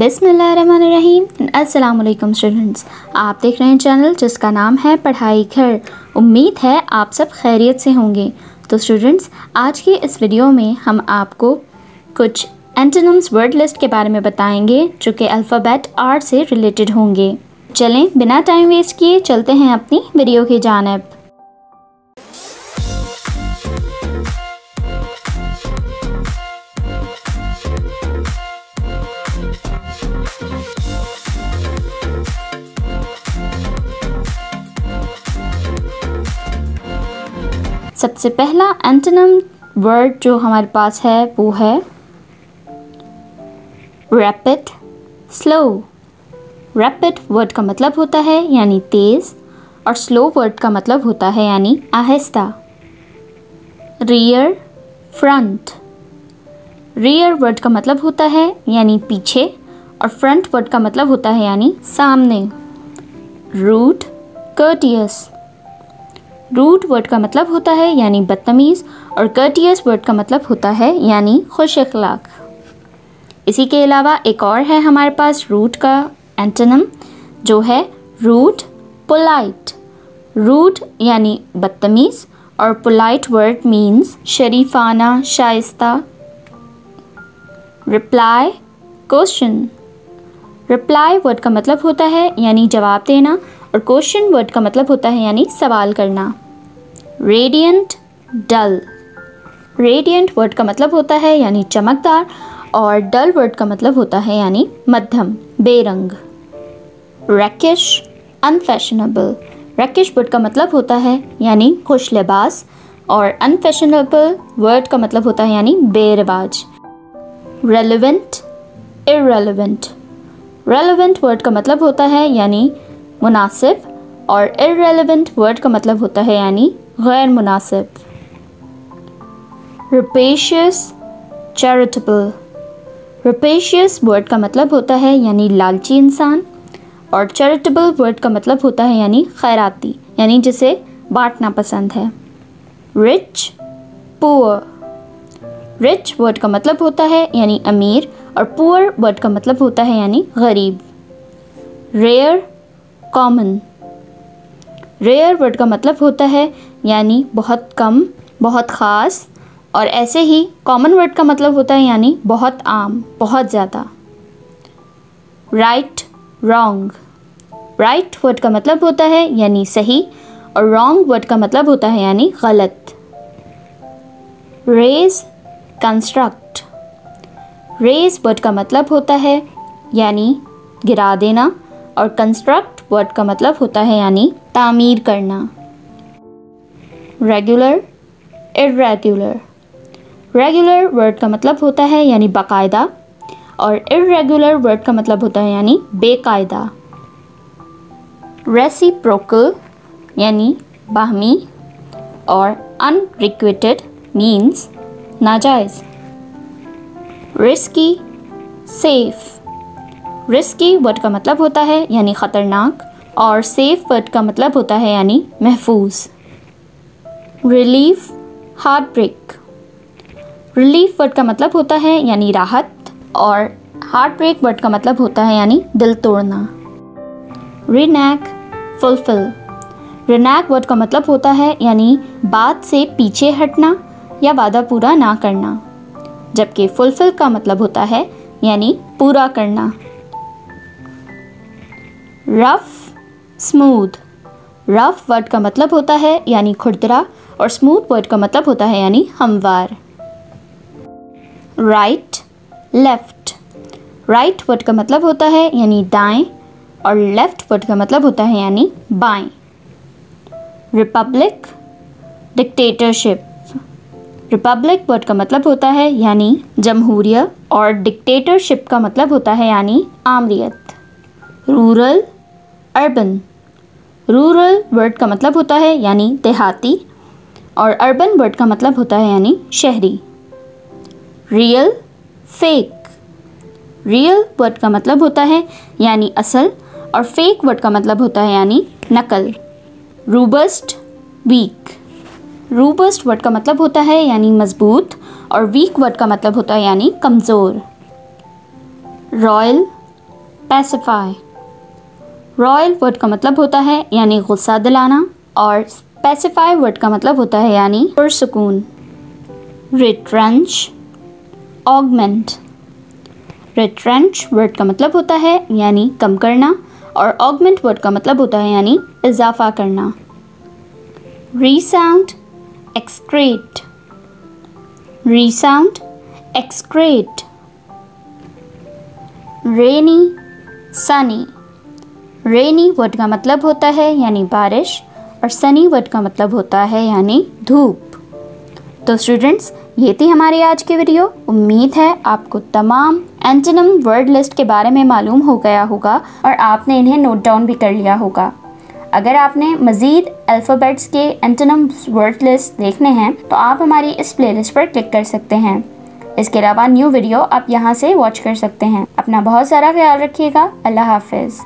बिस्मिल्लाहिर्रहमानिर्रहीम। अस्सलाम वालेकुम स्टूडेंट्स, आप देख रहे हैं चैनल जिसका नाम है पढ़ाई घर। उम्मीद है आप सब खैरियत से होंगे। तो स्टूडेंट्स, आज की इस वीडियो में हम आपको कुछ एंटोनिम्स वर्ड लिस्ट के बारे में बताएंगे जो कि अल्फ़ाबेट आर से रिलेटेड होंगे। चलें, बिना टाइम वेस्ट किए चलते हैं अपनी वीडियो की जानिब। सबसे पहला एंटोनिम वर्ड जो हमारे पास है वो है रैपिड, स्लो। रैपिड वर्ड का मतलब होता है यानी तेज़, और स्लो वर्ड का मतलब होता है यानी आहिस्ता। Rear, front. रियर वर्ड का मतलब होता है यानी पीछे, और फ्रंट वर्ड का मतलब होता है यानी सामने। Rude, courteous. रूड वर्ड का मतलब होता है यानी बदतमीज़, और कर्टियस वर्ड का मतलब होता है यानी खुश अखलाक। इसी के अलावा एक और है हमारे पास रूड का एंटोनिम जो है रूड, पोलाइट। रूड यानी बदतमीज़ और पोलाइट वर्ड मीन्स शरीफाना, शाइस्ता। Reply, question. रिप्लाई वर्ड का मतलब होता है यानी जवाब देना, और क्वेश्चन वर्ड का मतलब होता है यानी सवाल करना। रेडियंट, डल। रेडियंट वर्ड का मतलब होता है यानी चमकदार, और डल वर्ड का मतलब होता है यानी मध्यम, बेरंग। रैकिश, अनफैशनेबल। रैकिश वर्ड का मतलब होता है यानी खुश लिबास, और अनफैशनेबल वर्ड का मतलब होता है यानी बेरिवाज। Relevant, irrelevant. रेलेवेंट वर्ड का मतलब होता है यानी मुनासिब, और इररेलेवेंट वर्ड का मतलब होता है यानी गैर मुनासिब। रेपेशियस, चैरिटेबल। रेपेशियस वर्ड का मतलब होता है यानी लालची इंसान, और चैरिटेबल वर्ड का मतलब होता है यानी खैराती, यानी जिसे बांटना पसंद है। Rich, poor. रिच वर्ड का मतलब होता है यानी अमीर, और पुअर वर्ड का मतलब होता है यानी गरीब। Rare, common. रेयर वर्ड का मतलब होता है यानी बहुत कम, बहुत ख़ास, और ऐसे ही कॉमन वर्ड का मतलब होता है यानी बहुत आम, बहुत ज़्यादा। Right, wrong. राइट वर्ड का मतलब होता है यानी सही, और रॉन्ग वर्ड का मतलब होता है यानी गलत। Raise, construct. रेज वर्ड का मतलब होता है यानी गिरा देना, और कंस्ट्रक्ट वर्ड का मतलब होता है यानी तामीर करना। Regular, irregular. रेगुलर वर्ड का मतलब होता है यानी बाकायदा, और इर्रेगुलर वर्ड का मतलब होता है यानी बेकायदा। रेसिप्रोकल यानी बाहमी, और अनरिक्वेटेड मीन्स नाजायज़। Risky, safe. रिस्की वर्ड का मतलब होता है यानी ख़तरनाक, और सेफ वर्ड का मतलब होता है यानी महफूज। Relief, heart break. Relief word का मतलब होता है यानी राहत, और हार्ट ब्रेक वर्ड का मतलब होता है यानी दिल तोड़ना। रिनैक, फुलफिल। रिनैक वर्ड का मतलब होता है यानी बात से पीछे हटना या वादा पूरा ना करना, जबकि फुलफिल का मतलब होता है यानी पूरा करना। Rough, smooth. रफ वर्ड का मतलब होता है यानी खुरदरा, और स्मूथ वर्ड का मतलब होता है यानी हमवार। Right, left. राइट वर्ड का मतलब होता है यानी दाएं, और लेफ़्ट वर्ड का मतलब होता है यानी बाएं। Republic, dictatorship. रिपब्लिक वर्ड का मतलब होता है यानी जमहूरियत, और डिक्टेटरशिप का मतलब होता है यानी आमरियत। Rural, urban. रूरल वर्ड का मतलब होता है यानी देहाती, और अर्बन वर्ड का मतलब होता है यानी शहरी। Real, fake. रियल वर्ड का मतलब होता है यानी असल, और फेक वर्ड का मतलब होता है यानी नकल। Robust, week. रोबस्ट वर्ड का मतलब होता है यानी मजबूत, और वीक वर्ड का मतलब होता है यानी कमज़ोर। Royal, pacify. रॉयल वर्ड का मतलब होता है यानी गुस्सा दिलाना और पैसिफाई वर्ड का मतलब होता है यानी पुरसुकून। Retrench, augment. रिट्रेंच वर्ड का मतलब होता है यानी कम करना और ऑगमेंट वर्ड का मतलब होता है यानी इजाफा करना। Resound, excrete. Resound, excrete. Rainy, sunny. Rainy word का मतलब होता है यानी बारिश और सनी वर्ड का मतलब होता है यानी धूप। तो स्टूडेंट्स, ये थी हमारी आज की वीडियो। उम्मीद है आपको तमाम एंटोनिम वर्ड लिस्ट के बारे में मालूम हो गया होगा और आपने इन्हें नोट डाउन भी कर लिया होगा। अगर आपने मज़ीद अल्फ़ाबेट्स के एंटोनिम वर्ड लिस्ट देखने हैं तो आप हमारी इस प्लेलिस्ट पर क्लिक कर सकते हैं। इसके अलावा न्यू वीडियो आप यहाँ से वॉच कर सकते हैं। अपना बहुत सारा ख्याल रखिएगा। अल्लाह हाफिज़।